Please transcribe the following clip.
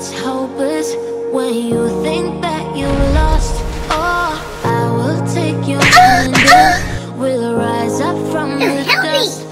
it's hopeless when you think that you lost all. I will take you under, we'll rise up from the dust.